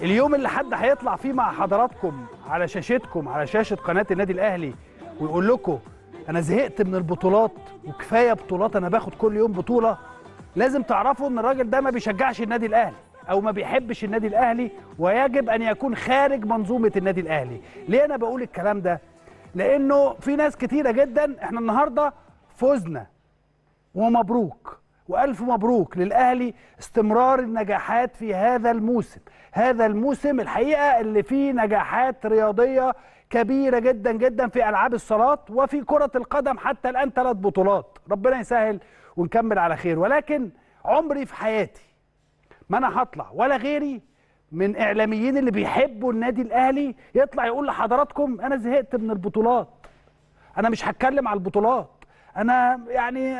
اليوم اللي حد هيطلع فيه مع حضراتكم على شاشتكم على شاشة قناة النادي الأهلي ويقول لكم أنا زهقت من البطولات وكفاية بطولات، أنا باخد كل يوم بطولة، لازم تعرفوا إن الراجل ده ما بيشجعش النادي الأهلي أو ما بيحبش النادي الأهلي، ويجب أن يكون خارج منظومة النادي الأهلي. ليه أنا بقول الكلام ده؟ لأنه في ناس كتيرة جدا، إحنا النهاردة فوزنا ومبروك وألف مبروك للأهلي، استمرار النجاحات في هذا الموسم، هذا الموسم الحقيقة اللي فيه نجاحات رياضية كبيرة جدا جدا في ألعاب الصالات وفي كرة القدم حتى الآن 3 بطولات، ربنا يسهل ونكمل على خير. ولكن عمري في حياتي ما أنا هطلع ولا غيري من إعلاميين اللي بيحبوا النادي الأهلي يطلع يقول لحضراتكم أنا زهقت من البطولات، أنا مش هتكلم على البطولات، أنا يعني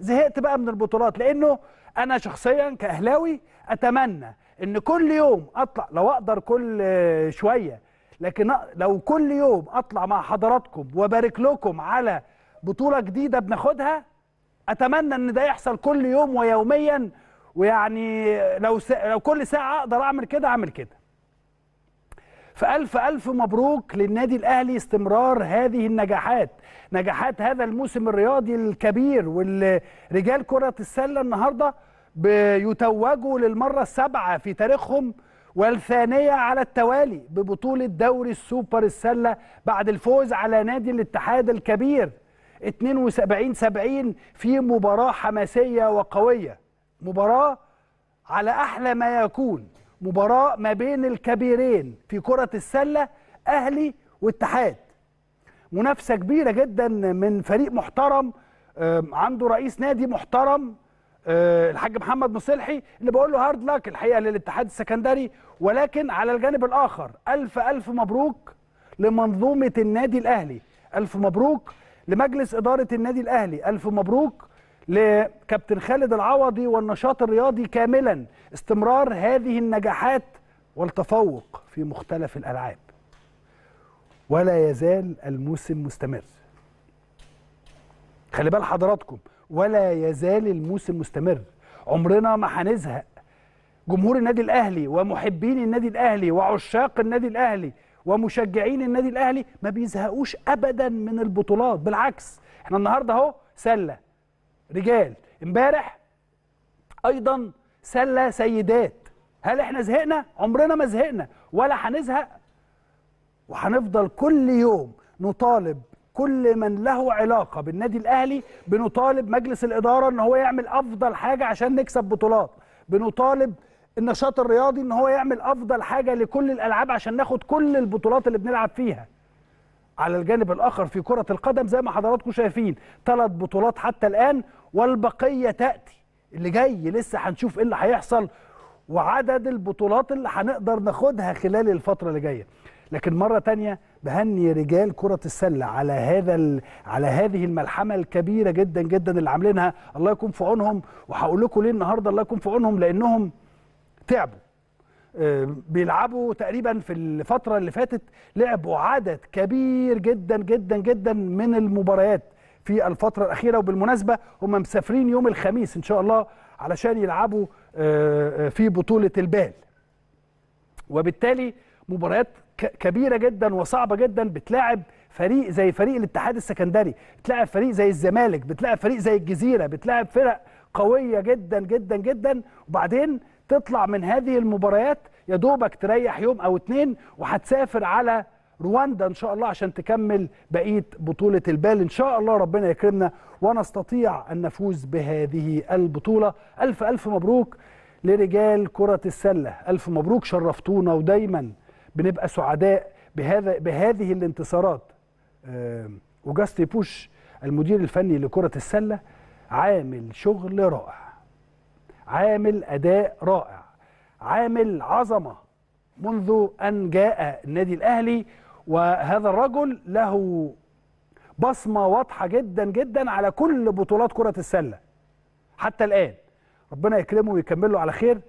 زهقت بقى من البطولات. لأنه أنا شخصيا كأهلاوي أتمنى إن كل يوم أطلع، لو أقدر كل شوية، لكن لو كل يوم أطلع مع حضراتكم وبارك لكم على بطولة جديدة بناخدها، أتمنى إن ده يحصل كل يوم ويوميا، ويعني لو كل ساعة أقدر أعمل كده أعمل كده. فألف ألف مبروك للنادي الأهلي، استمرار هذه النجاحات، نجاحات هذا الموسم الرياضي الكبير، والرجال كرة السلة النهاردة بيتوجوا للمرة السابعة في تاريخهم والثانية على التوالي ببطولة دوري السوبر السلة بعد الفوز على نادي الاتحاد الكبير 72-70 في مباراة حماسية وقوية، مباراة على أحلى ما يكون، مباراة ما بين الكبيرين في كرة السلة، أهلي واتحاد، منافسة كبيرة جدا من فريق محترم عنده رئيس نادي محترم الحاج محمد مصلحي، اللي بقول له هارد لاك الحقيقة للاتحاد السكندري. ولكن على الجانب الآخر ألف ألف مبروك لمنظومة النادي الأهلي، ألف مبروك لمجلس إدارة النادي الأهلي، ألف مبروك لكابتن خالد العوضي والنشاط الرياضي كاملا، استمرار هذه النجاحات والتفوق في مختلف الألعاب، ولا يزال الموسم مستمر. خلي بال حضراتكم، ولا يزال الموسم مستمر، عمرنا ما هنزهق. جمهور النادي الأهلي ومحبين النادي الأهلي وعشاق النادي الأهلي ومشجعين النادي الأهلي ما بيزهقوش أبدا من البطولات، بالعكس احنا النهارده اهو سلة رجال، امبارح أيضا سلة سيدات. هل احنا زهقنا؟ عمرنا ما زهقنا ولا هنزهق، وهنفضل كل يوم نطالب كل من له علاقة بالنادي الأهلي، بنطالب مجلس الإدارة إن هو يعمل أفضل حاجة عشان نكسب بطولات، بنطالب النشاط الرياضي إن هو يعمل أفضل حاجة لكل الألعاب عشان ناخد كل البطولات اللي بنلعب فيها. على الجانب الآخر في كرة القدم زي ما حضراتكم شايفين 3 بطولات حتى الآن، والبقية تأتي، اللي جاي لسه هنشوف إيه اللي هيحصل وعدد البطولات اللي هنقدر ناخدها خلال الفترة اللي جاية. لكن مرة تانية بهني رجال كرة السلة على هذه الملحمة الكبيرة جدا جدا اللي عاملينها، الله يكون في عونهم. وهقول لكم ليه النهارده الله يكون في عونهم، لأنهم تعبوا، بيلعبوا تقريبا في الفترة اللي فاتت لعبوا عدد كبير جدا جدا جدا من المباريات في الفترة الأخيرة. وبالمناسبة هم مسافرين يوم الخميس إن شاء الله علشان يلعبوا في بطولة البال، وبالتالي مباريات كبيرة جدا وصعبة جدا، بتلاعب فريق زي فريق الاتحاد السكندري، بتلاعب فريق زي الزمالك، بتلاعب فريق زي الجزيرة، بتلاعب فرق قوية جدا جدا جدا، وبعدين تطلع من هذه المباريات يا دوبك تريح يوم أو 2 وهتسافر على رواندا إن شاء الله عشان تكمل بقية بطولة البال إن شاء الله، ربنا يكرمنا ونستطيع أن نفوز بهذه البطولة. ألف ألف مبروك لرجال كرة السلة، ألف مبروك، شرفتونا ودايما بنبقى سعداء بهذه الانتصارات. وجاستي بوش المدير الفني لكرة السلة عامل شغل رائع، عامل أداء رائع، عامل عظمة منذ أن جاء النادي الأهلي، وهذا الرجل له بصمة واضحة جدا جدا على كل بطولات كرة السلة حتى الآن، ربنا يكرمه ويكمله على خير.